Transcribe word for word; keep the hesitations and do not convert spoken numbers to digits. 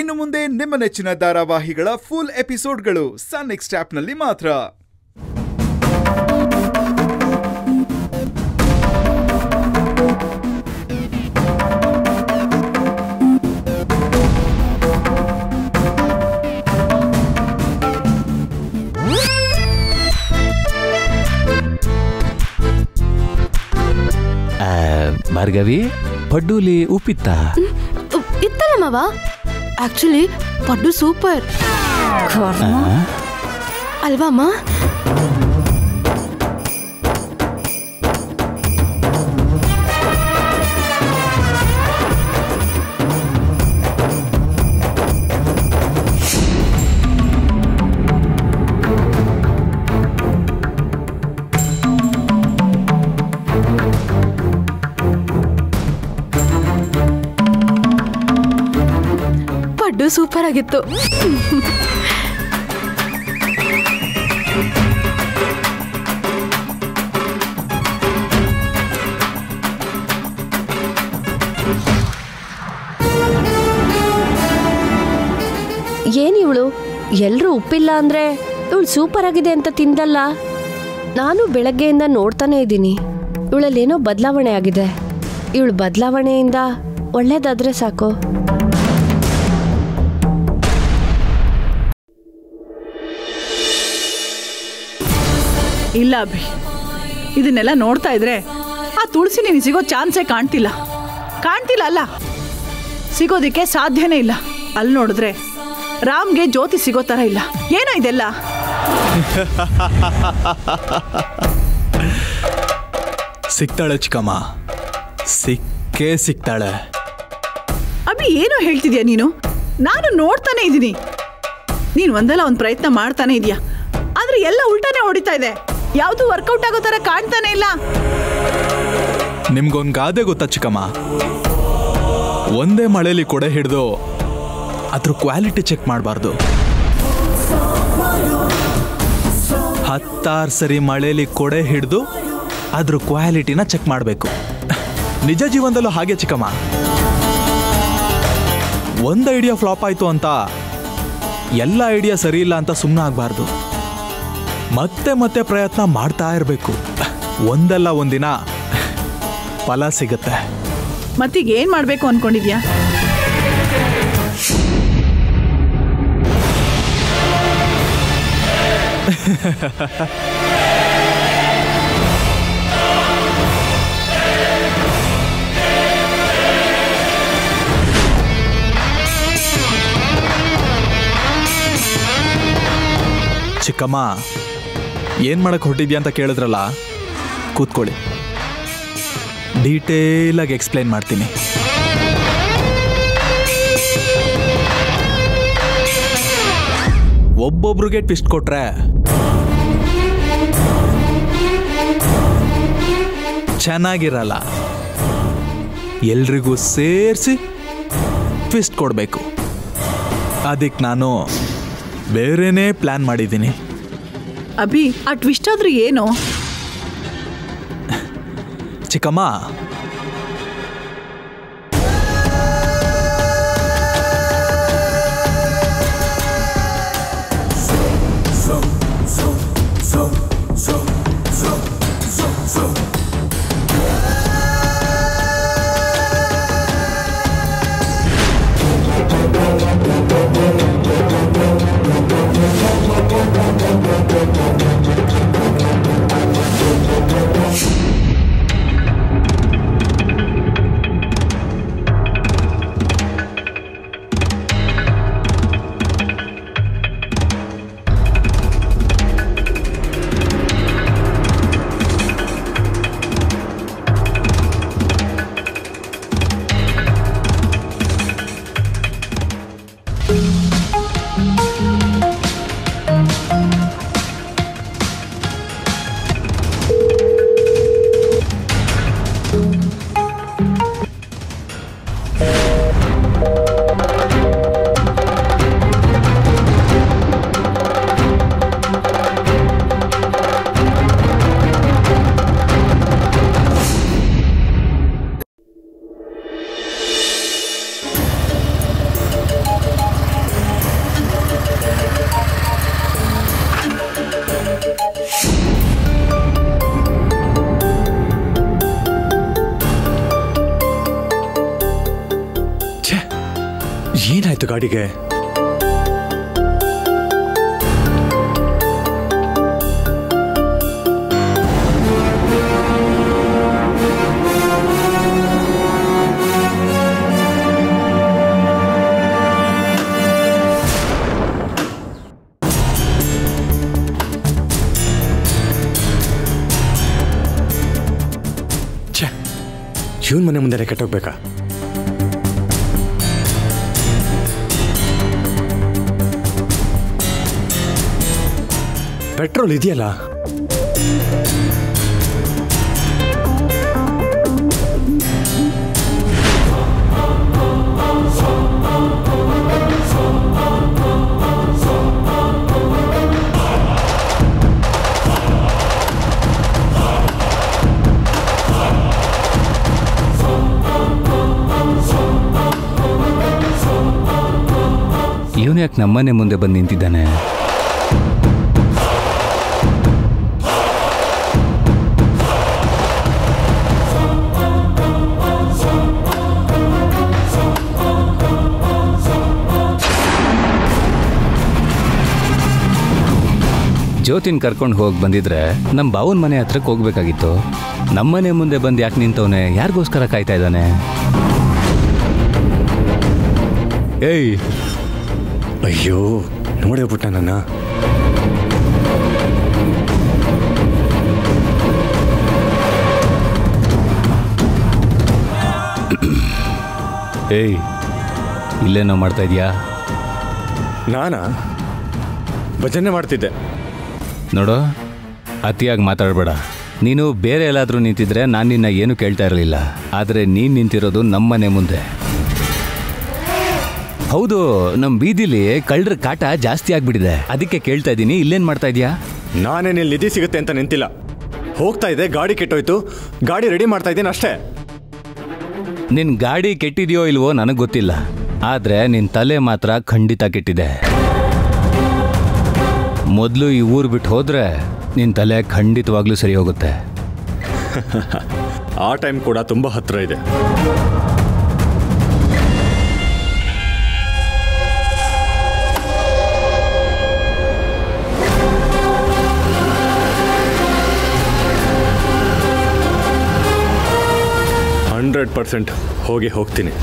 ಇನ್ನು ಮುಂದೆ ನಿಮ್ಮ ನೆಚ್ಚಿನ ಧಾರಾವಾಹಿಗಳ ಫುಲ್ ಎಪಿಸೋಡ್ಗಳು ಸನ್ ನೆಕ್ಸ್ಟ್ ಆಪ್ನಲ್ಲಿ ಮಾತ್ರ. ಭಾರ್ಗವಿ, ಪಡ್ಡುಲಿ ಉಪ್ಪಿತ್ತ ಇತ್ತಲ್ಲ ಮಾವ? ಆಕ್ಚುಲಿ ಪಡ್ಡು ಸೂಪರ್ ಅಲ್ವಾ ಅಮ್ಮ? ಸೂಪರ್ ಆಗಿತ್ತು. ಏನಿವಳು ಎಲ್ಲರೂ ಉಪ್ಪಿಲ್ಲ ಅಂದ್ರೆ ಇವಳು ಸೂಪರ್ ಆಗಿದೆ ಅಂತ ತಿಂದಲ್ಲ. ನಾನು ಬೆಳಗ್ಗೆಯಿಂದ ನೋಡ್ತಾನೆ ಇದ್ದೀನಿ, ಇವಳಲ್ಲೇನೋ ಬದಲಾವಣೆ ಆಗಿದೆ. ಇವಳು ಬದಲಾವಣೆಯಿಂದ ಒಳ್ಳೇದಾದ್ರೆ ಸಾಕು. ಇಲ್ಲ ಅಭಿ, ಇದನ್ನೆಲ್ಲ ನೋಡ್ತಾ ಇದ್ರೆ ಆ ತುಳಸಿ ನೀನು ಸಿಗೋ ಚಾನ್ಸೇ ಕಾಣ್ತಿಲ್ಲ. ಕಾಣ್ತಿಲ್ಲ ಅಲ್ಲ, ಸಿಗೋದಕ್ಕೆ ಸಾಧ್ಯನೇ ಇಲ್ಲ. ಅಲ್ಲಿ ನೋಡಿದ್ರೆ ರಾಮ್ಗೆ ಜ್ಯೋತಿ ಸಿಗೋ ಥರ ಇಲ್ಲ. ಏನೋ ಇದೆಲ್ಲ. ಸಿಗ್ತಾಳೆ ಚಿಕ್ಕಮ್ಮ, ಸಿಕ್ಕೇ ಸಿಗ್ತಾಳೆ. ಅಭಿ ಏನೋ ಹೇಳ್ತಿದ್ಯಾ ನೀನು? ನಾನು ನೋಡ್ತಾನೆ ಇದ್ದೀನಿ, ನೀನು ಒಂದಲ್ಲ ಒಂದು ಪ್ರಯತ್ನ ಮಾಡ್ತಾನೆ ಇದೀಯಾ. ಆದ್ರೆ ಎಲ್ಲ ಉಲ್ಟಾನೆ ಹೊಡಿತಾ ಇದೆ, ಯಾವುದು ವರ್ಕೌಟ್ ಆಗೋ ತರ ಕಾಣ್ತಾನೆ ಇಲ್ಲ. ನಿಮ್ಗೊಂದು ಗಾದೆ ಗೊತ್ತಾ ಚಿಕ್ಕಮ್ಮ? ಒಂದೇ ಮಳೆಯಲ್ಲಿ ಕೊಡೆ ಹಿಡಿದು ಅದ್ರ ಕ್ವಾಲಿಟಿ ಚೆಕ್ ಮಾಡಬಾರ್ದು. ಹತ್ತಾರು ಸರಿ ಮಳೆಯಲ್ಲಿ ಕೊಡೆ ಹಿಡಿದು ಅದ್ರ ಕ್ವಾಲಿಟಿನ ಚೆಕ್ ಮಾಡಬೇಕು. ನಿಜ ಜೀವನದಲ್ಲೂ ಹಾಗೆ ಚಿಕ್ಕಮ್ಮ. ಒಂದು ಐಡಿಯಾ ಫ್ಲಾಪ್ ಆಯಿತು ಅಂತ ಎಲ್ಲ ಐಡಿಯಾ ಸರಿ ಇಲ್ಲ ಅಂತ ಸುಮ್ಮನೆ ಆಗಬಾರ್ದು. ಮತ್ತೆ ಮತ್ತೆ ಪ್ರಯತ್ನ ಮಾಡ್ತಾ ಇರಬೇಕು. ಒಂದಲ್ಲ ಒಂದಿನ ಫಲ ಸಿಗುತ್ತೆ. ಮತ್ತೀಗ ಏನು ಮಾಡಬೇಕು ಅಂದ್ಕೊಂಡಿದ್ಯಾ? ಚಿಕ್ಕಮ್ಮ, ಏನು ಮಾಡೋಕ್ಕೆ ಹೊರಟಿದ್ಯಾ ಅಂತ ಕೇಳಿದ್ರಲ್ಲ, ಕೂತ್ಕೊಳ್ಳಿ, ಡೀಟೇಲಾಗಿ ಎಕ್ಸ್ಪ್ಲೇನ್ ಮಾಡ್ತೀನಿ. ಒಬ್ಬೊಬ್ರಿಗೆ ಟ್ವಿಸ್ಟ್ ಕೊಟ್ರೆ ಚೆನ್ನಾಗಿರಲ್ಲ. ಎಲ್ರಿಗೂ ಸೇರಿಸಿ ಟ್ವಿಸ್ಟ್ ಕೊಡಬೇಕು. ಅದಕ್ಕೆ ನಾನು ಬೇರೆನೇ ಪ್ಲ್ಯಾನ್ ಮಾಡಿದ್ದೀನಿ. ಅಭಿ, ಆ ಟ್ವಿಸ್ಟ್ ಆದ್ರೂ ಏನು? ಚಿಕ್ಕಮ್ಮ, ಏನಾಯ್ತು ಗಾಡಿಗೆ? ಇವನ್ ಮನೆ ಮುಂದೆ ಕೆಟ್ಟೋಗ್ಬೇಕಾ? ಪೆಟ್ರೋಲ್ ಇದೆಯಲ್ಲ, ಇವನು ಯಾಕೆ ನಮ್ಮನೆ ಮುಂದೆ ಬಂದು ನಿಂತಿದ್ದಾನೆ? ಜ್ಯೋತಿನ ಕರ್ಕೊಂಡು ಹೋಗಿ ಬಂದಿದ್ರೆ ನಮ್ಮ ಬಾವನ ಮನೆ ಹತ್ರಕ್ಕೆ ಹೋಗ್ಬೇಕಾಗಿತ್ತು. ನಮ್ಮನೆ ಮುಂದೆ ಬಂದು ಯಾಕೆ ನಿಂತವನೆ? ಯಾರಿಗೋಸ್ಕರ ಕಾಯ್ತಾ ಇದ್ದಾನೆ? ಏಯ್, ಅಯ್ಯೋ ನೋಡೇಬಿಟ್ಟ ನನ್ನ. ಏಯ್, ಇಲ್ಲೇನೋ ಮಾಡ್ತಾ ಇದೀಯಾ? ನಾನಾ ಭಜನೆ ಮಾಡ್ತಿದ್ದೆ. ನೋಡು, ಅತಿಯಾಗಿ ಮಾತಾಡಬೇಡ. ನೀನು ಬೇರೆ ಎಲ್ಲಾದರೂ ನಿಂತಿದ್ರೆ ನಾನು ನಿನ್ನ ಏನು ಕೇಳ್ತಾ ಇರಲಿಲ್ಲ. ಆದರೆ ನೀನು ನಿಂತಿರೋದು ನಮ್ಮನೆ ಮುಂದೆ. ಹೌದು, ನಮ್ಮ ಬೀದಿಲಿ ಕಳ್ಳರ ಕಾಟ ಜಾಸ್ತಿ ಆಗಿಬಿಟ್ಟಿದೆ. ಅದಕ್ಕೆ ಕೇಳ್ತಾ ಇದ್ದೀನಿ, ಇಲ್ಲೇನು ಮಾಡ್ತಾ ಇದೀಯಾ? ನಾನೇನು ಇಲ್ಲಿ ನಿಧಿ ಸಿಗುತ್ತೆ ಅಂತ ನಿಂತಿಲ್ಲ. ಹೋಗ್ತಾ ಇದೆ, ಗಾಡಿ ಕೆಟ್ಟೋಯ್ತು, ಗಾಡಿ ರೆಡಿ ಮಾಡ್ತಾ ಇದ್ದೀನಿ ಅಷ್ಟೇ. ನಿನ್ನ ಗಾಡಿ ಕೆಟ್ಟಿದೆಯೋ ಇಲ್ವೋ ನನಗೆ ಗೊತ್ತಿಲ್ಲ, ಆದರೆ ನಿನ್ನ ತಲೆ ಮಾತ್ರ ಖಂಡಿತ ಕೆಟ್ಟಿದೆ. ಮೊದಲು ಈ ಊರು ಬಿಟ್ಟು ಹೋದರೆ ನಿನ್ನ ತಲೆ ಖಂಡಿತವಾಗ್ಲೂ ಸರಿ ಹೋಗುತ್ತೆ. ಆ ಟೈಮ್ ಕೂಡ ತುಂಬ ಹತ್ತಿರ ಇದೆ. ಹಂಡ್ರೆಡ್ ಪರ್ಸೆಂಟ್ ಹೋಗಿ ಹೋಗ್ತೀನಿ.